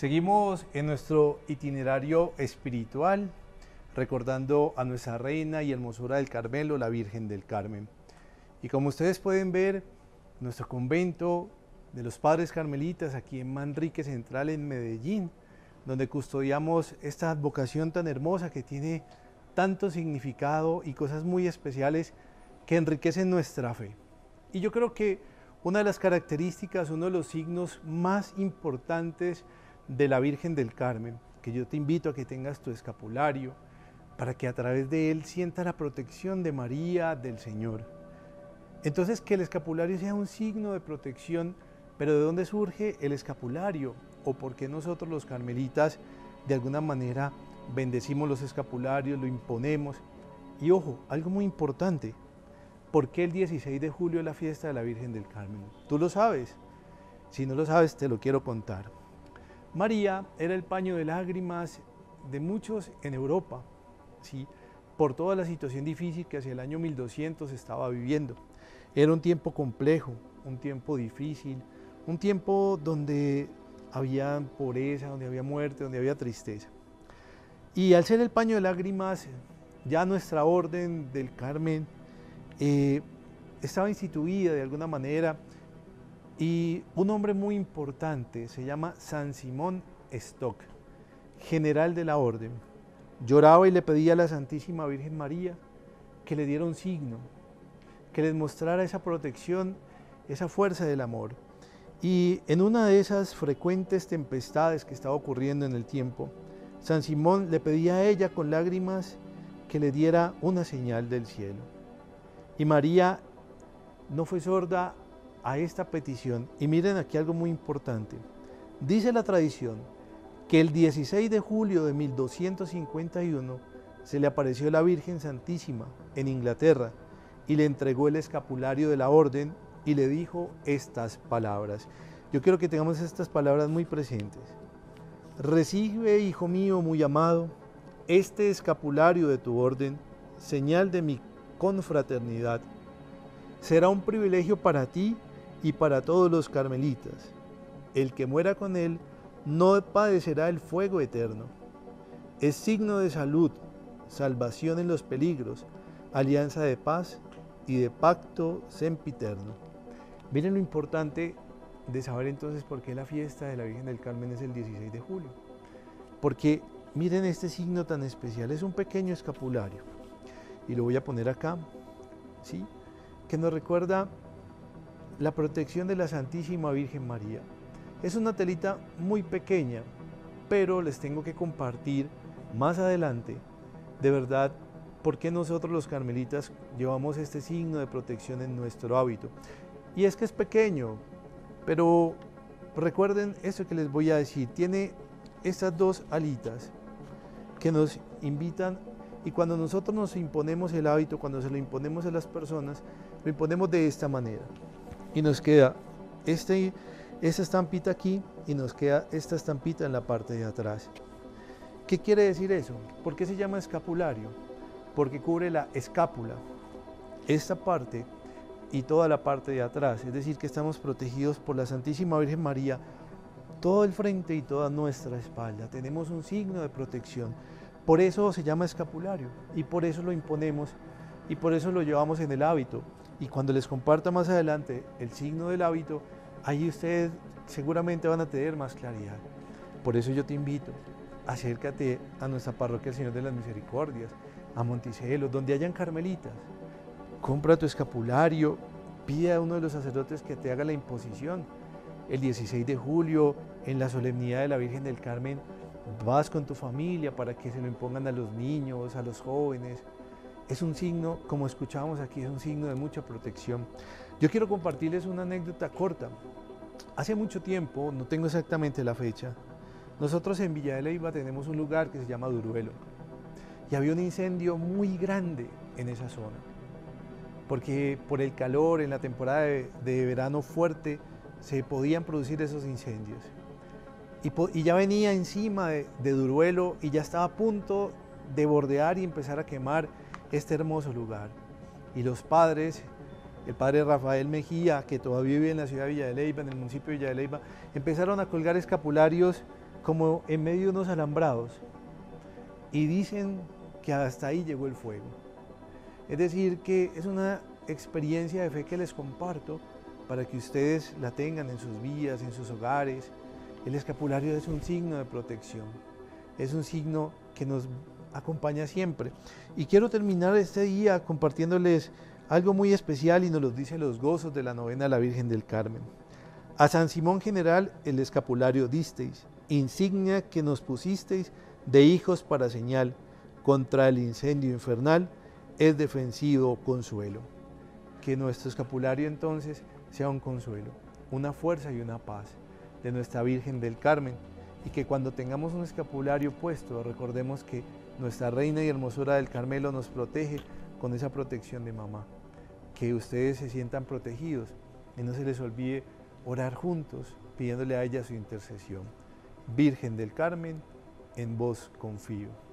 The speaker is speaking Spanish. Seguimos en nuestro itinerario espiritual, recordando a nuestra Reina y Hermosura del Carmelo, la Virgen del Carmen. Y como ustedes pueden ver, nuestro convento de los Padres Carmelitas, aquí en Manrique Central, en Medellín, donde custodiamos esta advocación tan hermosa que tiene tanto significado y cosas muy especiales que enriquecen nuestra fe. Y yo creo que una de las características, uno de los signos más importantes de la Virgen del Carmen, que yo te invito a que tengas tu escapulario, para que a través de él sientas la protección de María, del Señor. Entonces, que el escapulario sea un signo de protección, pero ¿de dónde surge el escapulario? ¿O por qué nosotros los carmelitas de alguna manera bendecimos los escapularios, lo imponemos? Y ojo, algo muy importante, ¿por qué el 16 de julio es la fiesta de la Virgen del Carmen? Tú lo sabes, si no lo sabes te lo quiero contar. María era el paño de lágrimas de muchos en Europa, ¿sí? Por toda la situación difícil que hacia el año 1200 estaba viviendo. Era un tiempo complejo, un tiempo difícil, un tiempo donde había pobreza, donde había muerte, donde había tristeza. Y al ser el paño de lágrimas, ya nuestra Orden del Carmen estaba instituida de alguna manera. Y un hombre muy importante, se llama San Simón Stock, general de la orden, lloraba y le pedía a la Santísima Virgen María que le diera un signo, que les mostrara esa protección, esa fuerza del amor. Y en una de esas frecuentes tempestades que estaba ocurriendo en el tiempo, San Simón le pedía a ella con lágrimas que le diera una señal del cielo. Y María no fue sorda a esta petición. Y miren aquí algo muy importante. Dice la tradición que el 16 de julio de 1251 se le apareció la Virgen Santísima en Inglaterra y le entregó el escapulario de la orden y le dijo estas palabras. Yo quiero que tengamos estas palabras muy presentes. Recibe, hijo mío muy amado, este escapulario de tu orden, señal de mi confraternidad. Será un privilegio para ti y para todos los carmelitas. El que muera con él no padecerá el fuego eterno. Es signo de salud, salvación en los peligros, alianza de paz y de pacto sempiterno. Miren lo importante de saber entonces por qué la fiesta de la Virgen del Carmen es el 16 de julio. Porque miren este signo tan especial, es un pequeño escapulario. Y lo voy a poner acá, ¿sí? Que nos recuerda la protección de la Santísima Virgen María. Es una telita muy pequeña, pero les tengo que compartir más adelante, de verdad, por qué nosotros los carmelitas llevamos este signo de protección en nuestro hábito. Y es que es pequeño, pero recuerden esto que les voy a decir, tiene estas dos alitas que nos invitan. Y cuando nosotros nos imponemos el hábito, cuando se lo imponemos a las personas, lo imponemos de esta manera. Y nos queda esta estampita aquí y nos queda esta estampita en la parte de atrás. ¿Qué quiere decir eso? ¿Por qué se llama escapulario? Porque cubre la escápula, esta parte y toda la parte de atrás. Es decir, que estamos protegidos por la Santísima Virgen María, todo el frente y toda nuestra espalda. Tenemos un signo de protección. Por eso se llama escapulario y por eso lo imponemos y por eso lo llevamos en el hábito. Y cuando les comparta más adelante el signo del hábito, ahí ustedes seguramente van a tener más claridad. Por eso yo te invito, acércate a nuestra parroquia del Señor de las Misericordias, a Monticelo, donde hayan carmelitas. Compra tu escapulario, pide a uno de los sacerdotes que te haga la imposición. El 16 de julio, en la solemnidad de la Virgen del Carmen, vas con tu familia para que se lo impongan a los niños, a los jóvenes. Es un signo, como escuchábamos aquí, es un signo de mucha protección. Yo quiero compartirles una anécdota corta. Hace mucho tiempo, no tengo exactamente la fecha, nosotros en Villa de Leyva tenemos un lugar que se llama Duruelo. Y había un incendio muy grande en esa zona. Porque por el calor, en la temporada de verano fuerte, se podían producir esos incendios. Y ya venía encima de Duruelo y ya estaba a punto de bordear y empezar a quemar este hermoso lugar. Y los padres, el padre Rafael Mejía, que todavía vive en la ciudad de Villa de Leyva, en el municipio de Villa de Leyva, empezaron a colgar escapularios como en medio de unos alambrados, y dicen que hasta ahí llegó el fuego. Es decir, que es una experiencia de fe que les comparto para que ustedes la tengan en sus vidas, en sus hogares. El escapulario es un signo de protección, es un signo que nos acompaña siempre. Y quiero terminar este día compartiéndoles algo muy especial y nos lo dice los gozos de la novena a la Virgen del Carmen. A San Simón General el escapulario disteis, insignia que nos pusisteis de hijos para señal, contra el incendio infernal es defensivo consuelo. Que nuestro escapulario entonces sea un consuelo, una fuerza y una paz de nuestra Virgen del Carmen, y que cuando tengamos un escapulario puesto recordemos que nuestra Reina y Hermosura del Carmelo nos protege con esa protección de mamá. Que ustedes se sientan protegidos y no se les olvide orar juntos pidiéndole a ella su intercesión. Virgen del Carmen, en vos confío.